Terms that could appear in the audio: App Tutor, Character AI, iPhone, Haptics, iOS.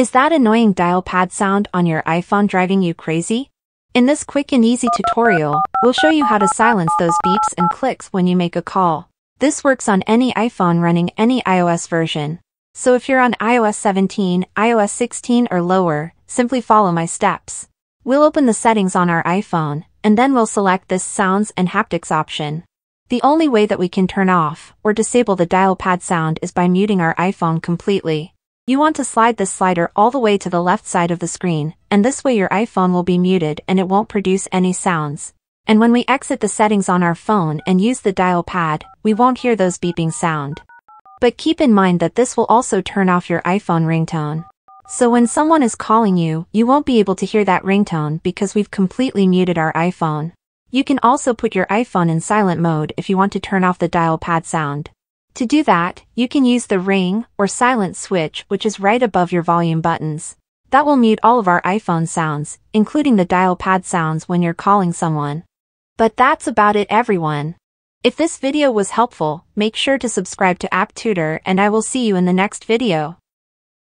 Is that annoying dial pad sound on your iPhone driving you crazy? In this quick and easy tutorial, we'll show you how to silence those beeps and clicks when you make a call. This works on any iPhone running any iOS version. So if you're on iOS 17, iOS 16 or lower, simply follow my steps. We'll open the settings on our iPhone, and then we'll select this Sounds and Haptics option. The only way that we can turn off or disable the dial pad sound is by muting our iPhone completely. You want to slide this slider all the way to the left side of the screen, and this way your iPhone will be muted and it won't produce any sounds. And when we exit the settings on our phone and use the dial pad, we won't hear those beeping sound. But keep in mind that this will also turn off your iPhone ringtone. So when someone is calling you, you won't be able to hear that ringtone because we've completely muted our iPhone. You can also put your iPhone in silent mode if you want to turn off the dial pad sound. To do that, you can use the ring or silent switch, which is right above your volume buttons. That will mute all of our iPhone sounds, including the dial pad sounds when you're calling someone. But that's about it, everyone. If this video was helpful, make sure to subscribe to App Tutor, and I will see you in the next video.